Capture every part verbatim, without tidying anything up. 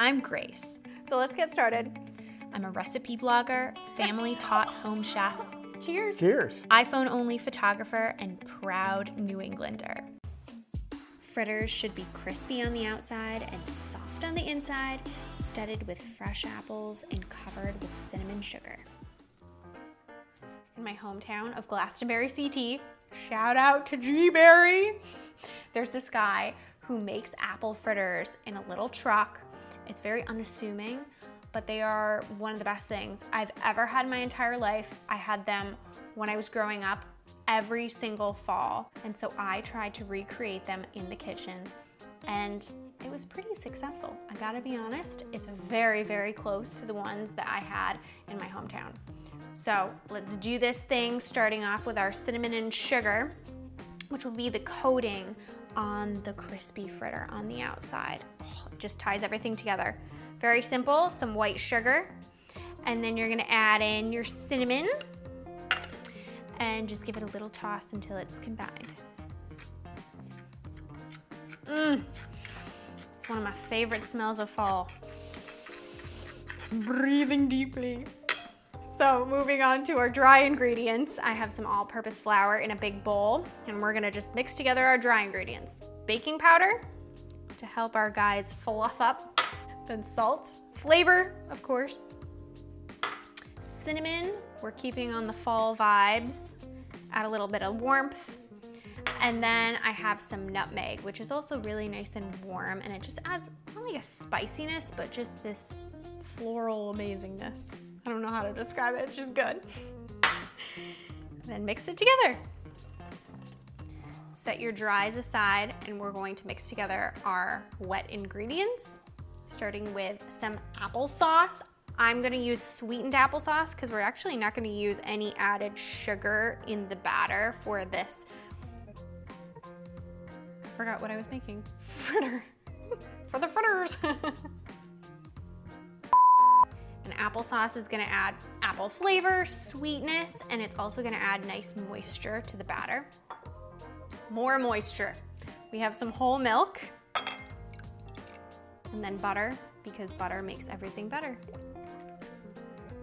I'm Grace. So let's get started. I'm a recipe blogger, family taught home chef. Cheers. Cheers. iPhone only photographer and proud New Englander. Fritters should be crispy on the outside and soft on the inside, studded with fresh apples and covered with cinnamon sugar. In my hometown of Glastonbury, C T, shout out to G-Berry, there's this guy who makes apple fritters in a little truck. It's very unassuming, but they are one of the best things I've ever had in my entire life. I had them when I was growing up every single fall, and so I tried to recreate them in the kitchen, and it was pretty successful. I gotta be honest, it's very, very close to the ones that I had in my hometown. So let's do this thing, starting off with our cinnamon and sugar, which will be the coating on the crispy fritter on the outside. Oh, it just ties everything together. Very simple, some white sugar, and then you're gonna add in your cinnamon and just give it a little toss until it's combined. Mmm, it's one of my favorite smells of fall. I'm breathing deeply. So moving on to our dry ingredients, I have some all-purpose flour in a big bowl, and we're gonna just mix together our dry ingredients. Baking powder to help our guys fluff up, then salt, flavor, of course. Cinnamon, we're keeping on the fall vibes, add a little bit of warmth. And then I have some nutmeg, which is also really nice and warm, and it just adds not like a spiciness, but just this floral amazingness. I don't know how to describe it, it's just good. Then mix it together. Set your dries aside, and we're going to mix together our wet ingredients, starting with some applesauce. I'm gonna use sweetened applesauce because we're actually not gonna use any added sugar in the batter for this. I forgot what I was making. Fritter. For the fritters. Applesauce is gonna add apple flavor, sweetness, and it's also gonna add nice moisture to the batter. More moisture. We have some whole milk, and then butter, because butter makes everything better.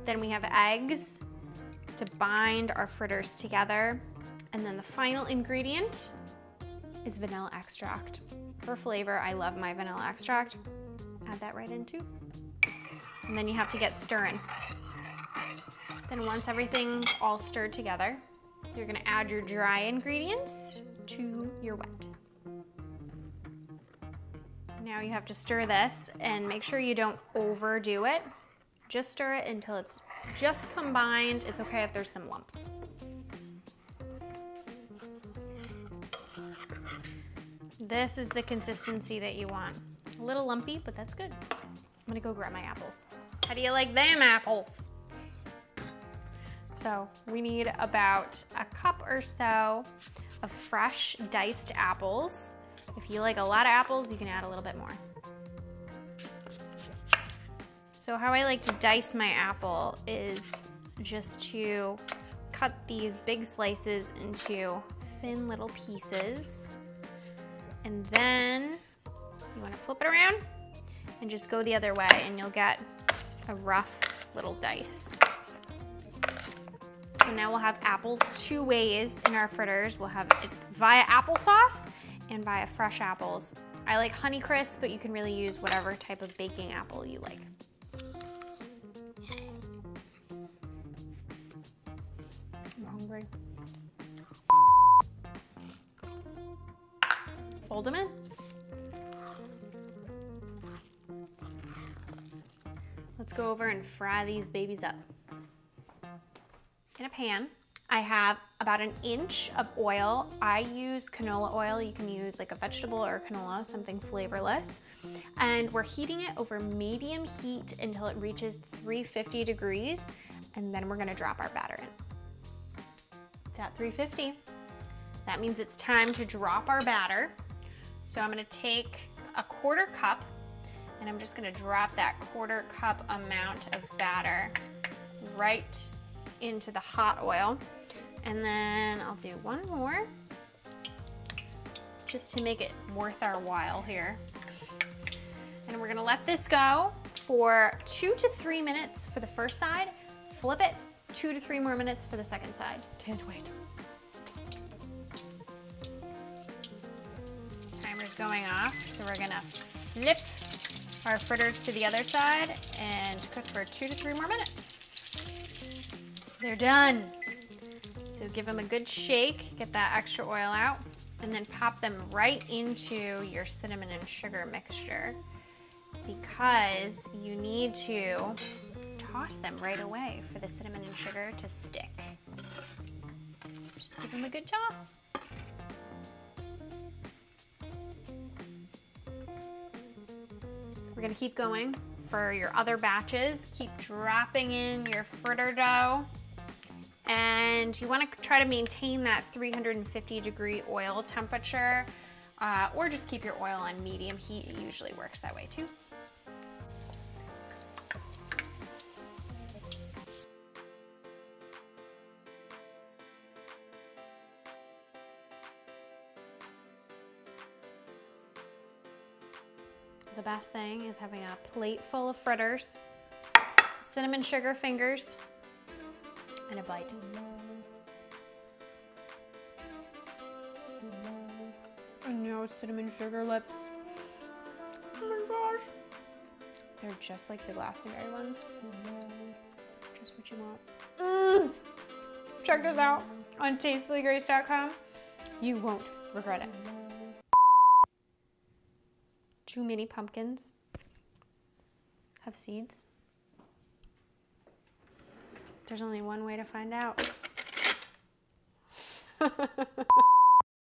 Then we have eggs to bind our fritters together. And then the final ingredient is vanilla extract. For flavor, I love my vanilla extract. Add that right in too. And then you have to get stirring. Then once everything's all stirred together, you're gonna add your dry ingredients to your wet. Now you have to stir this and make sure you don't overdo it. Just stir it until it's just combined. It's okay if there's some lumps. This is the consistency that you want. A little lumpy, but that's good. I'm gonna go grab my apples. How do you like them apples? So we need about a cup or so of fresh diced apples. If you like a lot of apples, you can add a little bit more. So how I like to dice my apple is just to cut these big slices into thin little pieces. And then you wanna flip it around and just go the other way, and you'll get a rough little dice. So now we'll have apples two ways in our fritters. We'll have it via applesauce and via fresh apples. I like Honeycrisp, but you can really use whatever type of baking apple you like. I'm hungry. Fold them in. Let's go over and fry these babies up. In a pan, I have about an inch of oil. I use canola oil. You can use like a vegetable or canola, something flavorless. And we're heating it over medium heat until it reaches three hundred fifty degrees, and then we're gonna drop our batter in. It's at three fifty. That means it's time to drop our batter. So I'm gonna take a quarter cup, and I'm just gonna drop that quarter cup amount of batter right into the hot oil. And then I'll do one more, just to make it worth our while here. And we're gonna let this go for two to three minutes for the first side. Flip it, two to three more minutes for the second side. Can't wait. Timer's going off, so we're gonna flip our fritters to the other side and cook for two to three more minutes. They're done. So give them a good shake, get that extra oil out, and then pop them right into your cinnamon and sugar mixture because you need to toss them right away for the cinnamon and sugar to stick. Just give them a good toss. We're gonna keep going for your other batches. Keep dropping in your fritter dough. And you wanna try to maintain that three hundred fifty degree oil temperature, uh, or just keep your oil on medium heat. It usually works that way too. The best thing is having a plate full of fritters, cinnamon sugar fingers, and a bite. And no cinnamon sugar lips. Oh my gosh. They're just like the Glastonbury ones. Just what you want. Mm. Check this out on tastefully grace dot com. You won't regret it. Too many pumpkins have seeds. There's only one way to find out.